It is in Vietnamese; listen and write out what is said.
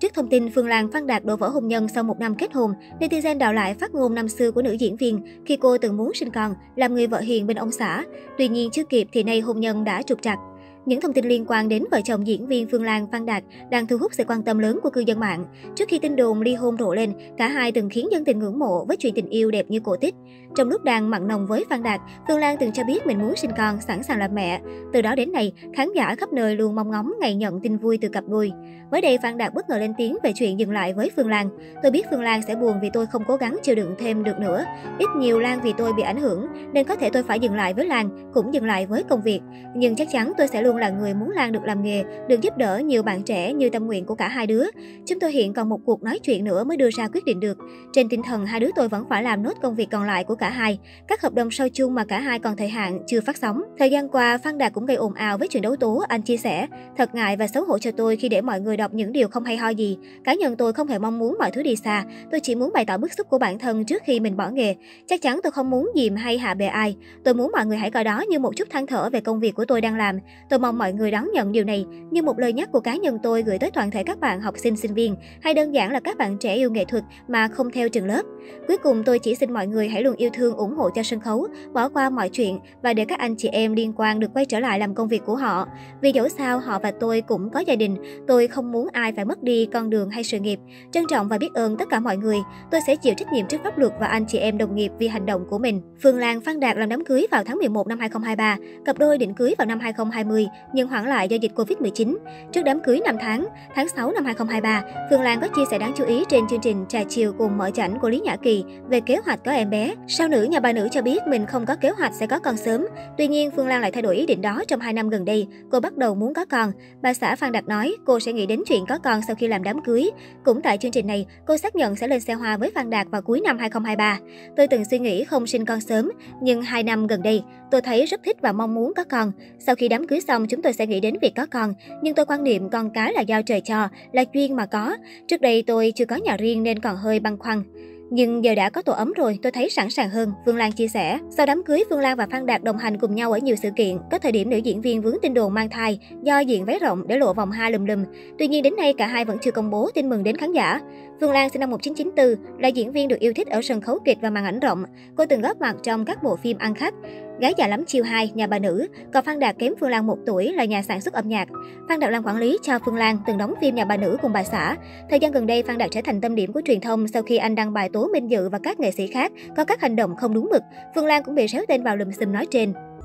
Trước thông tin Phương Lan, Phan Đạt đổ vỡ hôn nhân sau một năm kết hôn, netizen đạo lại phát ngôn năm xưa của nữ diễn viên khi cô từng muốn sinh con, làm người vợ hiền bên ông xã. Tuy nhiên chưa kịp thì nay hôn nhân đã trục trặc. Những thông tin liên quan đến vợ chồng diễn viên Phương Lan, Phan Đạt đang thu hút sự quan tâm lớn của cư dân mạng. Trước khi tin đồn ly hôn rộ lên, cả hai từng khiến dân tình ngưỡng mộ với chuyện tình yêu đẹp như cổ tích. Trong lúc đang mặn nồng với Phan Đạt, Phương Lan từng cho biết mình muốn sinh con, sẵn sàng làm mẹ. Từ đó đến nay, khán giả khắp nơi luôn mong ngóng ngày nhận tin vui từ cặp đôi. Mới đây, Phan Đạt bất ngờ lên tiếng về chuyện dừng lại với Phương Lan. Tôi biết Phương Lan sẽ buồn vì tôi không cố gắng chịu đựng thêm được nữa. Ít nhiều Lan vì tôi bị ảnh hưởng, nên có thể tôi phải dừng lại với Lan, cũng dừng lại với công việc. Nhưng chắc chắn tôi sẽ luôn là người muốn Lan được làm nghề, được giúp đỡ nhiều bạn trẻ như tâm nguyện của cả hai đứa. Chúng tôi hiện còn một cuộc nói chuyện nữa mới đưa ra quyết định được. Trên tinh thần hai đứa tôi vẫn phải làm nốt công việc còn lại của cả hai. Các hợp đồng sau chung mà cả hai còn thời hạn chưa phát sóng. Thời gian qua, Phan Đạt cũng gây ồn ào với chuyện đấu tố. Anh chia sẻ, thật ngại và xấu hổ cho tôi khi để mọi người đọc những điều không hay ho gì. Cá nhân tôi không hề mong muốn mọi thứ đi xa. Tôi chỉ muốn bày tỏ bức xúc của bản thân trước khi mình bỏ nghề. Chắc chắn tôi không muốn dìm hay hạ bệ ai. Tôi muốn mọi người hãy coi đó như một chút than thở về công việc của tôi đang làm. Tôi mong mọi người đón nhận điều này như một lời nhắc của cá nhân tôi gửi tới toàn thể các bạn học sinh, sinh viên hay đơn giản là các bạn trẻ yêu nghệ thuật mà không theo trường lớp. Cuối cùng tôi chỉ xin mọi người hãy luôn yêu thương, ủng hộ cho sân khấu, bỏ qua mọi chuyện và để các anh chị em liên quan được quay trở lại làm công việc của họ. Vì dẫu sao họ và tôi cũng có gia đình, tôi không muốn ai phải mất đi con đường hay sự nghiệp. Trân trọng và biết ơn tất cả mọi người. Tôi sẽ chịu trách nhiệm trước pháp luật và anh chị em đồng nghiệp vì hành động của mình. Phương Lan, Phan Đạt làm đám cưới vào tháng 11 năm 2023, cặp đôi định cưới vào năm 2020 nhưng hoãn lại do dịch Covid-19. Trước đám cưới 5 tháng, tháng 6 năm 2023, Phương Lan có chia sẻ đáng chú ý trên chương trình Trà Chiều cùng Mở Chảnh của Lý Nhã về kế hoạch có em bé. Sao nữ nhà bà nữ cho biết mình không có kế hoạch sẽ có con sớm. Tuy nhiên, Phương Lan lại thay đổi ý định đó trong 2 năm gần đây. Cô bắt đầu muốn có con. Bà xã Phan Đạt nói cô sẽ nghĩ đến chuyện có con sau khi làm đám cưới. Cũng tại chương trình này, cô xác nhận sẽ lên xe hoa với Phan Đạt vào cuối năm 2023. Tôi từng suy nghĩ không sinh con sớm, nhưng 2 năm gần đây, tôi thấy rất thích và mong muốn có con. Sau khi đám cưới xong, chúng tôi sẽ nghĩ đến việc có con. Nhưng tôi quan niệm con cái là do trời cho, là duyên mà có. Trước đây tôi chưa có nhà riêng nên còn hơi băn khoăn. Nhưng giờ đã có tổ ấm rồi, tôi thấy sẵn sàng hơn, Phương Lan chia sẻ. Sau đám cưới, Phương Lan và Phan Đạt đồng hành cùng nhau ở nhiều sự kiện. Có thời điểm nữ diễn viên vướng tin đồn mang thai do diện váy rộng để lộ vòng ha lùm lùm. Tuy nhiên đến nay cả hai vẫn chưa công bố tin mừng đến khán giả. Phương Lan sinh năm 1994, là diễn viên được yêu thích ở sân khấu kịch và màn ảnh rộng. Cô từng góp mặt trong các bộ phim ăn khách Gái Già Lắm Chiêu 2, Nhà Bà Nữ, còn Phan Đạt kém Phương Lan 1 tuổi là nhà sản xuất âm nhạc. Phan Đạt làm quản lý cho Phương Lan, từng đóng phim Nhà Bà Nữ cùng bà xã. Thời gian gần đây, Phan Đạt trở thành tâm điểm của truyền thông sau khi anh đăng bài tố Minh Dự và các nghệ sĩ khác có các hành động không đúng mực. Phương Lan cũng bị réo tên vào lùm xùm nói trên.